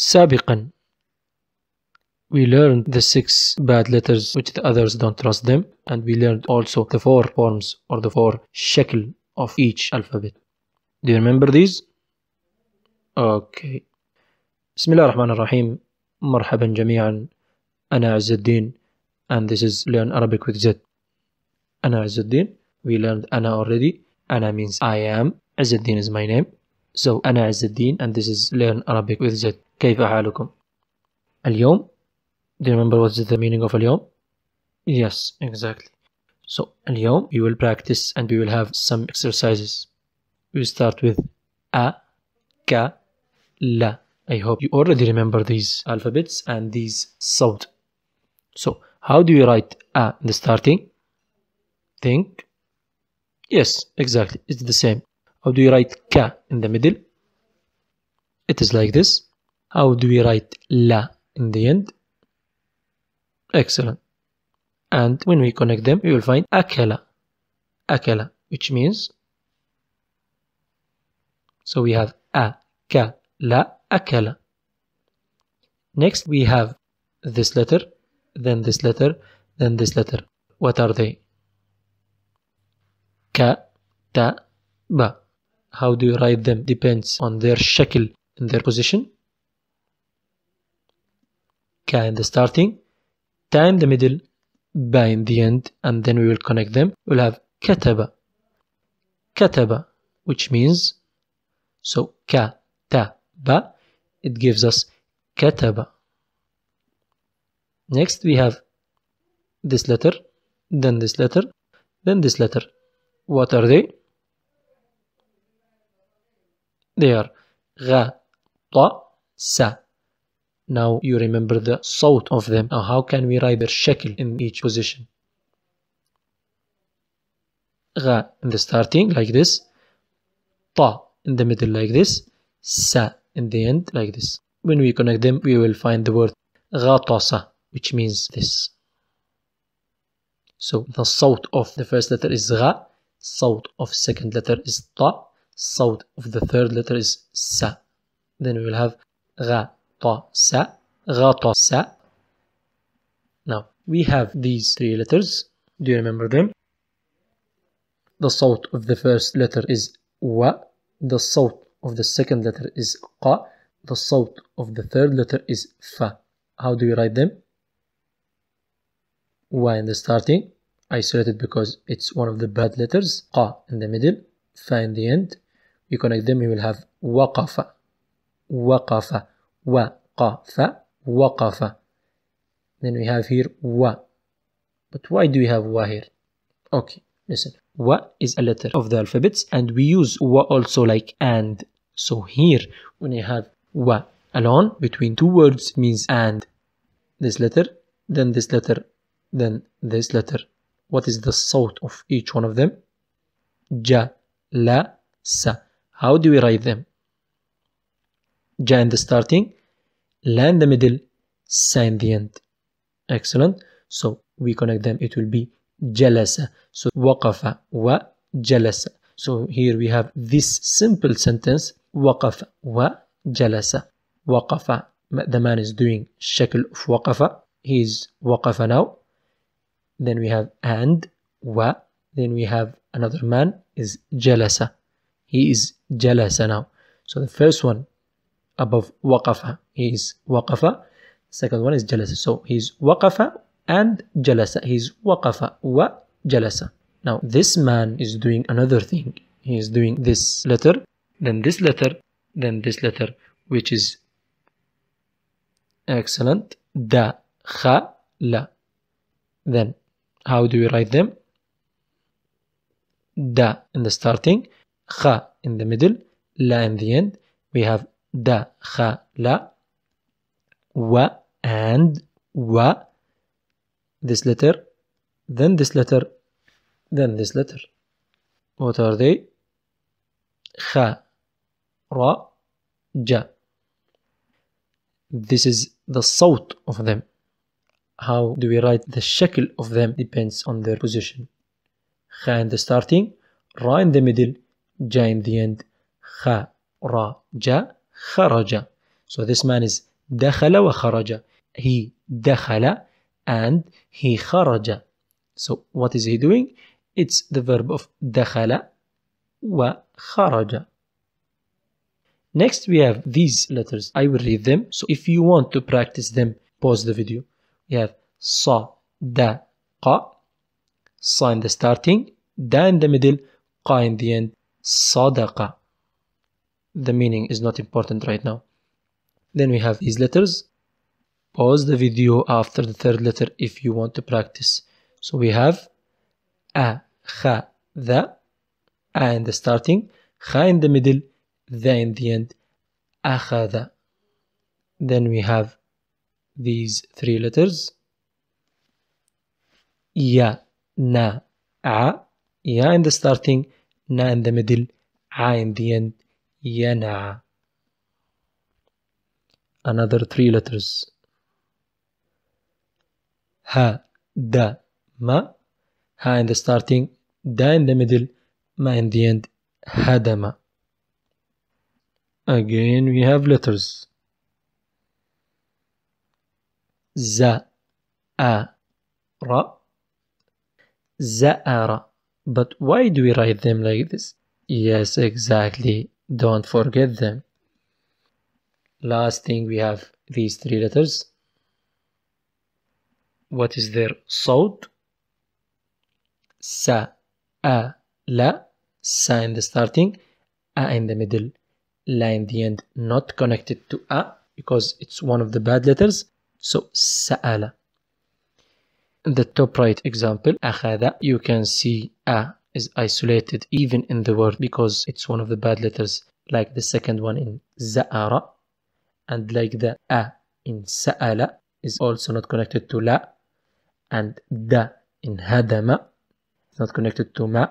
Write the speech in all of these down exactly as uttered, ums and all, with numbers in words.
سابقا. We learned the six bad letters which the others don't trust them, and we learned also the four forms or the four shakl of each alphabet. Do you remember these? Okay. Bismillah ar-Rahman ar-Rahim. Marhaban jami'an. Ana Azzedine. And this is Learn Arabic with Z. Ana Azzedine. We learned Ana already. Ana means I am. Azzedine is my name. So Ana Azzedine, and this is Learn Arabic with Z. Kayfa halukum? Al-yawm. Do you remember what's the meaning of al-yawm? Yes, exactly. So al-yawm we will practice and we will have some exercises. We start with A, Ka, La. I hope you already remember these alphabets and these sound. So how do you write A in the starting? Think. Yes, exactly. It's the same. How do you write Ka in the middle? It is like this. How do we write La in the end? Excellent. And when we connect them, we will find akala, akala, which means, so we have akala, akala. Next we have this letter, then this letter, then this letter. What are they? Ka, ta, ba. How do you write them depends on their shakl and their position. Ka in the starting, ta in the middle, ba in the end, and then we will connect them. We'll have kataba, kataba, which means, so ka ta ba, it gives us kataba. Next we have this letter, then this letter, then this letter. What are they? They are gha, ta, sa. Now you remember the sound of them. Now how can we write their shakl in each position? Gha in the starting like this, ta in the middle like this, sa in the end like this. When we connect them, we will find the word ghatasa, which means this. So the sound of the first letter is gha, sound of second letter is ta, sound of the third letter is sa. Then we will have gha, ta, sa, ghata, sa. Now we have these three letters. Do you remember them? The sound of the first letter is wa, the sound of the second letter is qa, the sound of the third letter is fa. How do you write them? Wa in the starting, isolated because it's one of the bad letters, qa in the middle, fa in the end. We connect them, we will have waqafa, waqafa, waqafa, waqafa. Then we have here wa. But why do we have wa here? Okay, listen. Wa is a letter of the alphabets, and we use wa also like and. So here, when I have wa alone between two words, means and. This letter, then this letter, then this letter. What is the sound of each one of them? Ja, la, sa. How do we write them? Ja in the starting, la in the middle, sa in the end. Excellent. So we connect them, it will be jalasa. So waqafa wa jalasa. So here we have this simple sentence, waqafa wa jalasa. Waqafa, the man is doing shakl of waqafa. He is waqafa now. Then we have and, wa. Then we have another man is jalasa. He is jalasa now. So the first one above waqafa, he is waqafa. Second one is jalasa. So he is waqafa and jalasa. He is waqafa wa jalasa. Now this man is doing another thing. He is doing this letter, then this letter, then this letter, which is excellent. Da, kha, la. Then how do you write them? Da in the starting, kha in the middle, la in the end. We have da, kha, la, wa, and wa, this letter, then this letter, then this letter. What are they? Kha, ra, ja. This is the sound of them. How do we write the shakl of them depends on their position. Kha in the starting, ra in the middle, ja in the end. Kha, ra, ja, kharaja. So this man is dakhala wa kharaja. He dakhala and he kharaja. So what is he doing? It's the verb of dakhala wa kharaja. Next we have these letters. I will read them. So if you want to practice them, pause the video. You have sa, da, qa. Sa in the starting, da in the middle, qa in the end. Sadaqa. The meaning is not important right now. Then we have these letters. Pause the video after the third letter if you want to practice. So we have a, kha, da. A in the starting, kha in the middle, da in the end, akhadha. Then we have these three letters. Ya, na, a. Ya in the starting, na in the middle, a in the end, yana. Another three letters. Ha, da, ma. Ha in the starting, da in the middle, ma in the end, hadama. Again we have letters. Za, a, ra. Za'ara. But why do we write them like this? Yes, exactly. Don't forget them. Last thing, we have these three letters. What is their sound? Sa, a, la. Sa in the starting, a in the middle, la in the end, not connected to a because it's one of the bad letters. So sa'ala. In the top right example, akhadha, you can see a is isolated even in the word because it's one of the bad letters, like the second one in za'ara, and like the a in sa'ala is also not connected to la, and da in hadama it's not connected to ma,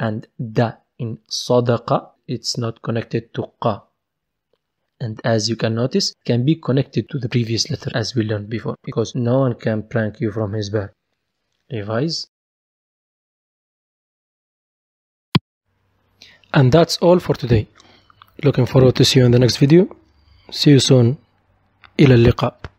and da in sadaqa it's not connected to qa. And as you can notice, it can be connected to the previous letter as we learned before, because no one can prank you from his back. Revise. And that's all for today. Looking forward to see you in the next video. See you soon. Ila al-liqa.